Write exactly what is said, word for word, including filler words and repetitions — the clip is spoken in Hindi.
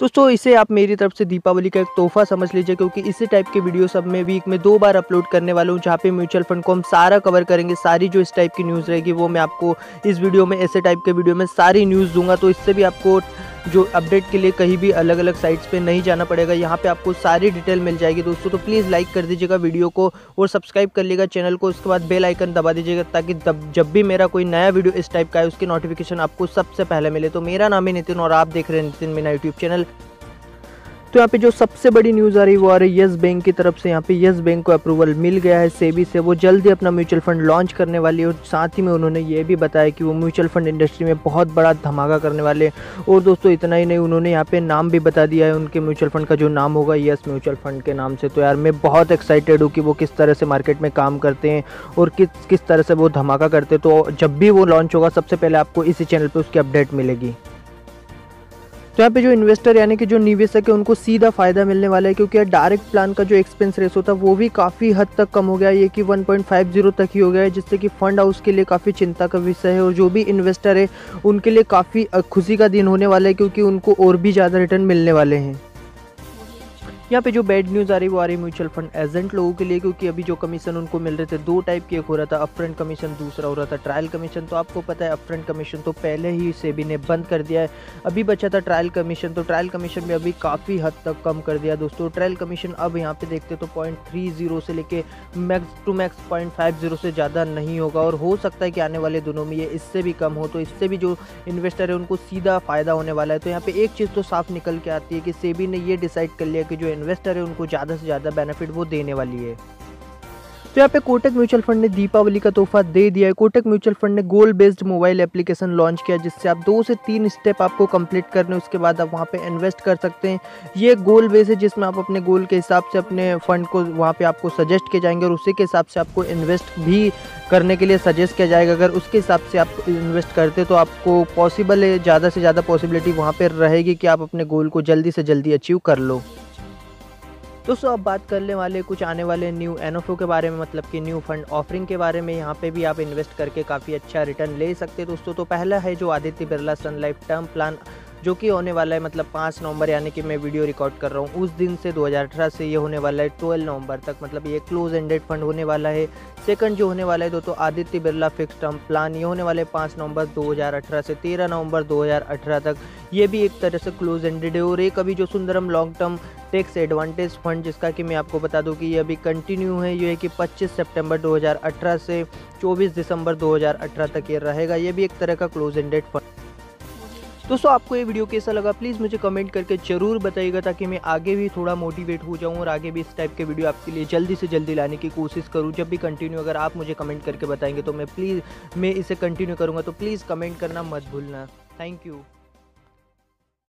दोस्तों इसे आप मेरी तरफ से दीपावली का एक तोहफा समझ लीजिए, क्योंकि इसी टाइप के वीडियो सब मैं वीक में दो बार अपलोड करने वाला हूँ, जहाँ पे म्यूचुअल फंड को हम सारा कवर करेंगे। सारी जो इस टाइप की न्यूज़ रहेगी वो मैं आपको इस वीडियो में, ऐसे टाइप के वीडियो में सारी न्यूज़ दूंगा। तो इससे भी आपको जो अपडेट के लिए कहीं भी अलग अलग साइट्स पे नहीं जाना पड़ेगा, यहाँ पे आपको सारी डिटेल मिल जाएगी दोस्तों। तो प्लीज़ लाइक कर दीजिएगा वीडियो को और सब्सक्राइब कर लीजिएगा चैनल को। उसके बाद बेल आइकन दबा दीजिएगा ताकि जब भी मेरा कोई नया वीडियो इस टाइप का है उसकी नोटिफिकेशन आपको सबसे पहले मिले। तो मेरा नाम है नितिन और आप देख रहे हैं नितिन मीणा यूट्यूब चैनल। तो यहाँ पे जो सबसे बड़ी न्यूज़ आ रही है वो आ रही है येस बैंक की तरफ से। यहाँ पे येस बैंक को अप्रूवल मिल गया है सेबी से, वो जल्दी अपना म्यूचुअल फंड लॉन्च करने वाली है। और साथ ही में उन्होंने ये भी बताया कि वो म्यूचुअल फंड इंडस्ट्री में बहुत बड़ा धमाका करने वाले हैं। और दोस्तों इतना ही नहीं, उन्होंने यहाँ पे नाम भी बता दिया है उनके म्यूचुअल फंड का, जो नाम होगा येस म्यूचुअल फंड के नाम से। तो यार मैं बहुत एक्साइटेड हूँ कि वो किस तरह से मार्केट में काम करते हैं और किस किस तरह से वो धमाका करते हैं। तो जब भी वो लॉन्च होगा सबसे पहले आपको इसी चैनल पर उसकी अपडेट मिलेगी। तो यहाँ पे जो इन्वेस्टर यानी कि जो निवेशक है उनको सीधा फ़ायदा मिलने वाला है, क्योंकि डायरेक्ट प्लान का जो एक्सपेंस रेशो था वो भी काफ़ी हद तक कम हो गया, ये कि वन पॉइंट फाइव ज़ीरो तक ही हो गया है, जिससे कि फ़ंड हाउस के लिए काफ़ी चिंता का विषय है। और जो भी इन्वेस्टर है उनके लिए काफ़ी खुशी का दिन होने वाला है, क्योंकि उनको और भी ज़्यादा रिटर्न मिलने वाले हैं। यहाँ पे जो बैड न्यूज़ आ रही है वो आ रही है म्यूचुअल फंड एजेंट लोगों के लिए, क्योंकि अभी जो कमीशन उनको मिल रहे थे दो टाइप के, एक हो रहा था अपफ्रंट कमीशन, दूसरा हो रहा था ट्रायल कमीशन। तो आपको पता है अपफ्रंट कमीशन तो पहले ही सेबी ने बंद कर दिया है, अभी बचा था ट्रायल कमीशन। तो ट्रायल कमीशन भी अभी काफ़ी हद तक कम कर दिया दोस्तों। ट्रायल कमीशन अब यहाँ पर देखते तो पॉइंट थ्री जीरो से लेकर max to max point five zero से ज़्यादा नहीं होगा, और हो सकता है कि आने वाले दिनों में ये इससे भी कम हो। तो इससे भी जो इन्वेस्टर है उनको सीधा फ़ायदा होने वाला है। तो यहाँ पर एक चीज़ तो साफ निकल के आती है कि सेबी ने ये डिसाइड कर लिया कि जो इन्वेस्टर है उनको ज़्यादा से ज़्यादा बेनिफिट वो देने वाली है। तो यहाँ पे कोटक म्यूचुअल फंड ने दीपावली का तोहफा दे दिया है। कोटक म्यूचुअल फंड ने goal based mobile application launch किया, जिससे आप दो से तीन स्टेप आपको कंप्लीट करने, उसके बाद आप वहाँ पे इन्वेस्ट कर सकते हैं। ये गोल बेस है जिसमें आप अपने गोल के हिसाब से अपने फंड को वहाँ पे आपको सजेस्ट किए जाएंगे, और उसी के हिसाब से आपको इन्वेस्ट भी करने के लिए सजेस्ट किया जाएगा। अगर उसके हिसाब से आप इन्वेस्ट करते तो आपको पॉसिबल है, ज़्यादा से ज़्यादा पॉसिबिलिटी वहाँ पर रहेगी कि आप अपने गोल को जल्दी से जल्दी अचीव कर लो। दोस्तों अब बात करने वाले कुछ आने वाले न्यू एन एफ ओ के बारे में, मतलब कि न्यू फंड ऑफरिंग के बारे में। यहाँ पे भी आप इन्वेस्ट करके काफ़ी अच्छा रिटर्न ले सकते हैं दोस्तों। तो पहला है जो Aditya Birla Sun Life term plan, जो कि होने वाला है मतलब पाँच नवंबर, यानी कि मैं वीडियो रिकॉर्ड कर रहा हूँ उस दिन से दो हज़ार अठारह से ये होने वाला है बारह नवंबर तक, मतलब ये क्लोज एंडेड फंड होने वाला है। सेकंड जो होने वाला है दोस्तों Aditya Birla fix term plan, ये होने वाला है पाँच नवंबर दो हज़ार अठारह से तेरह नवंबर दो हज़ार अठारह तक, ये भी एक तरह से क्लोज एंडेड है। और एक अभी जो Sundaram long term tax advantage fund, जिसका कि मैं आपको बता दूं कि ये अभी कंटिन्यू है, ये है कि पच्चीस सितंबर दो हज़ार अठारह से चौबीस दिसंबर दो हज़ार अठारह तक ये रहेगा, ये भी एक तरह का क्लोज एंडेड फंड। दोस्तों आपको ये वीडियो कैसा लगा प्लीज़ मुझे कमेंट करके ज़रूर बताइएगा, ताकि मैं आगे भी थोड़ा मोटिवेट हो जाऊं और आगे भी इस टाइप के वीडियो आपके लिए जल्दी से जल्दी लाने की कोशिश करूं। जब भी कंटिन्यू अगर आप मुझे कमेंट करके बताएंगे तो मैं प्लीज़ मैं इसे कंटिन्यू करूंगा। तो प्लीज़ कमेंट करना मत भूलना। Thank you.